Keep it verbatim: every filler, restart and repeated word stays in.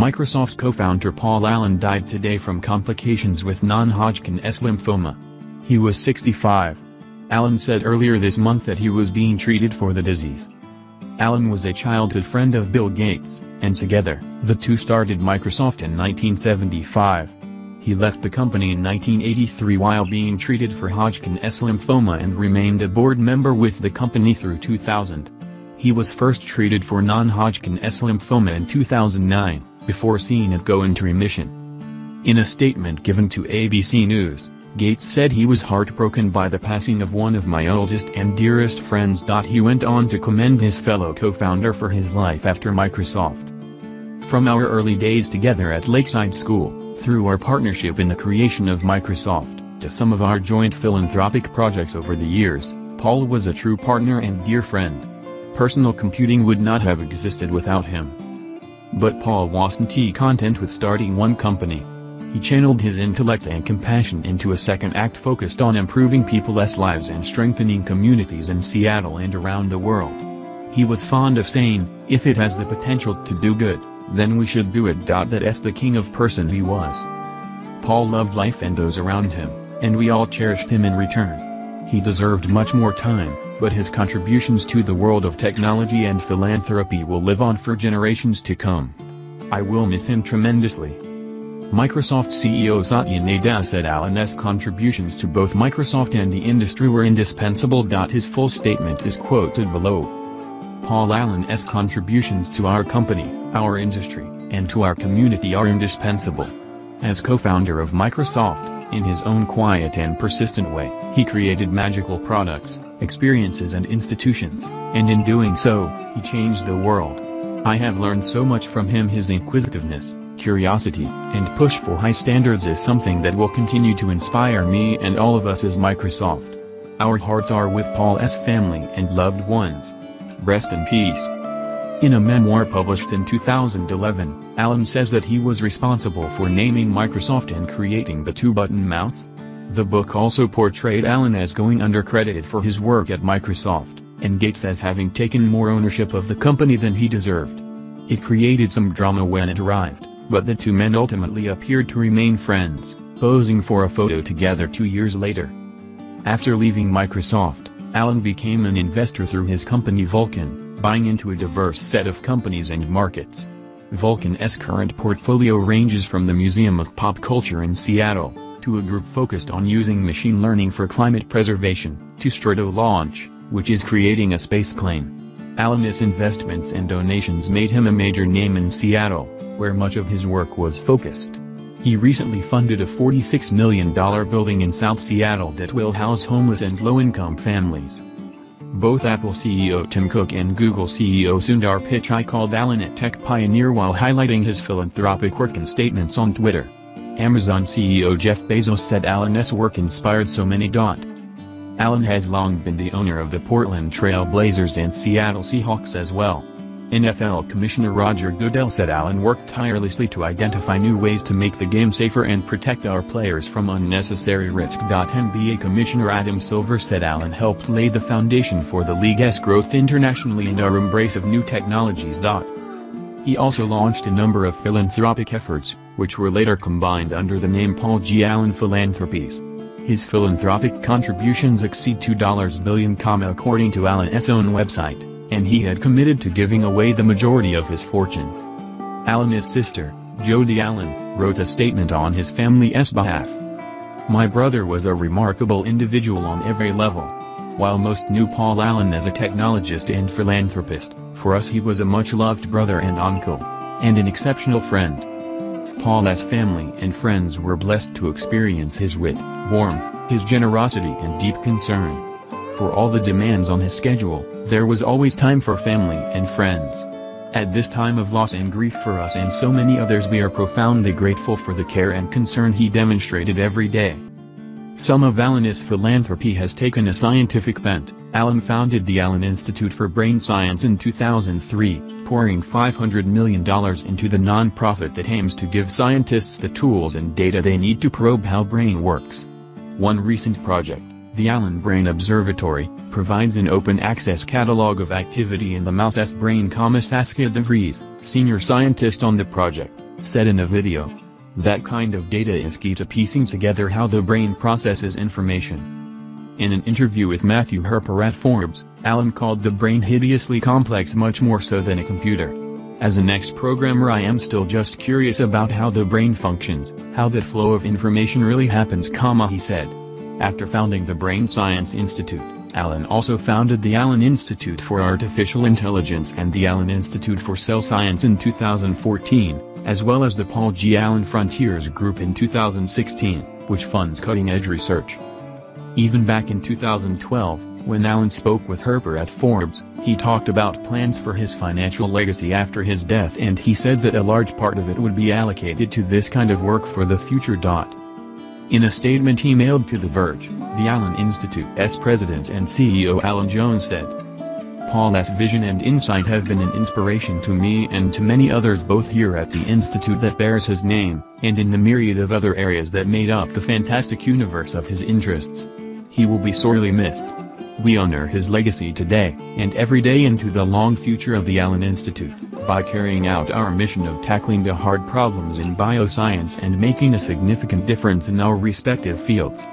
Microsoft co-founder Paul Allen died today from complications with non-Hodgkin's lymphoma. He was sixty-five. Allen said earlier this month that he was being treated for the disease. Allen was a childhood friend of Bill Gates, and together, the two started Microsoft in nineteen seventy-five. He left the company in nineteen eighty-three while being treated for Hodgkin's lymphoma and remained a board member with the company through two thousand. He was first treated for non-Hodgkin's lymphoma in two thousand nine, before seeing it go into remission. In a statement given to A B C News, Gates said he was heartbroken by the passing of one of my oldest and dearest friends. He went on to commend his fellow co-founder for his life after Microsoft. From our early days together at Lakeside School, through our partnership in the creation of Microsoft, to some of our joint philanthropic projects over the years, Paul was a true partner and dear friend. Personal computing would not have existed without him. But Paul wasn't content with starting one company. He channeled his intellect and compassion into a second act focused on improving people's lives and strengthening communities in Seattle and around the world. He was fond of saying, "If it has the potential to do good, then we should do it." That's the kind of person he was. Paul loved life and those around him, and we all cherished him in return. He deserved much more time, but his contributions to the world of technology and philanthropy will live on for generations to come. I will miss him tremendously. Microsoft C E O Satya Nadella said Allen's contributions to both Microsoft and the industry were indispensable. His full statement is quoted below. Paul Allen's contributions to our company, our industry, and to our community are indispensable. As co-founder of Microsoft, in his own quiet and persistent way, he created magical products, experiences and institutions, and in doing so, he changed the world. I have learned so much from him. His inquisitiveness, curiosity, and push for high standards is something that will continue to inspire me and all of us as Microsoft. Our hearts are with Paul's family and loved ones. Rest in peace. In a memoir published in two thousand eleven, Allen says that he was responsible for naming Microsoft and creating the two-button mouse. The book also portrayed Allen as going undercredited for his work at Microsoft, and Gates as having taken more ownership of the company than he deserved. It created some drama when it arrived, but the two men ultimately appeared to remain friends, posing for a photo together two years later. After leaving Microsoft, Allen became an investor through his company Vulcan, buying into a diverse set of companies and markets. Vulcan's current portfolio ranges from the Museum of Pop Culture in Seattle, to a group focused on using machine learning for climate preservation, to Stratolaunch, which is creating a space plane. Allen's investments and donations made him a major name in Seattle, where much of his work was focused. He recently funded a forty-six million dollar building in South Seattle that will house homeless and low-income families. Both Apple C E O Tim Cook and Google C E O Sundar Pichai called Allen a tech pioneer while highlighting his philanthropic work in statements on Twitter. Amazon C E O Jeff Bezos said Allen's work inspired so many. Allen has long been the owner of the Portland Trail Blazers and Seattle Seahawks as well. N F L Commissioner Roger Goodell said Allen worked tirelessly to identify new ways to make the game safer and protect our players from unnecessary risk. N B A Commissioner Adam Silver said Allen helped lay the foundation for the league's growth internationally and our embrace of new technologies. He also launched a number of philanthropic efforts, which were later combined under the name Paul G. Allen Philanthropies. His philanthropic contributions exceed two billion dollars, according to Allen's own website, and he had committed to giving away the majority of his fortune. Allen's sister, Jody Allen, wrote a statement on his family's behalf. My brother was a remarkable individual on every level. While most knew Paul Allen as a technologist and philanthropist, for us he was a much-loved brother and uncle, and an exceptional friend. Paul's family and friends were blessed to experience his wit, warmth, his generosity and deep concern. For all the demands on his schedule, there was always time for family and friends. At this time of loss and grief for us and so many others, we are profoundly grateful for the care and concern he demonstrated every day. Some of Allen's philanthropy has taken a scientific bent. Allen founded the Allen Institute for Brain Science in two thousand three, pouring five hundred million dollars into the nonprofit that aims to give scientists the tools and data they need to probe how brain works. One recent project, the Allen Brain Observatory, provides an open-access catalog of activity in the mouse's brain. Saskia DeVries, senior scientist on the project, said in a video. That kind of data is key to piecing together how the brain processes information. In an interview with Matthew Herper at Forbes, Allen called the brain hideously complex, much more so than a computer. As an ex-programmer, I am still just curious about how the brain functions, how that flow of information really happens, comma, he said. After founding the Brain Science Institute, Allen also founded the Allen Institute for Artificial Intelligence and the Allen Institute for Cell Science in two thousand fourteen, as well as the Paul G. Allen Frontiers Group in two thousand sixteen, which funds cutting-edge research. Even back in two thousand twelve, when Allen spoke with Herper at Forbes, he talked about plans for his financial legacy after his death, and he said that a large part of it would be allocated to this kind of work for the future. In a statement emailed to The Verge, the Allen Institute's president and C E O Alan Jones said, Paul's vision and insight have been an inspiration to me and to many others, both here at the institute that bears his name, and in the myriad of other areas that made up the fantastic universe of his interests. He will be sorely missed. We honor his legacy today and every day into the long future of the Allen Institute by carrying out our mission of tackling the hard problems in bioscience and making a significant difference in our respective fields.